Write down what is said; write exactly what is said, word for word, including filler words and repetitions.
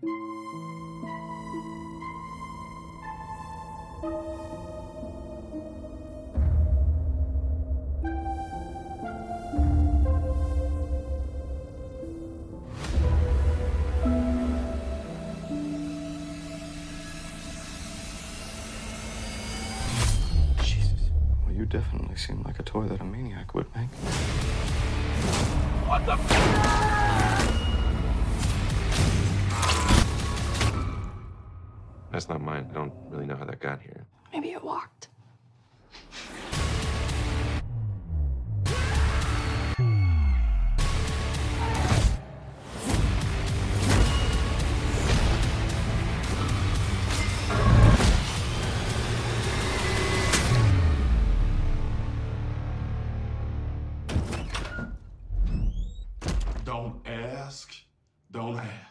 You definitely seem like a toy that a maniac would make. What the f- That's not mine. I don't really know how that got here. Maybe it walked. Don't ask, don't ask.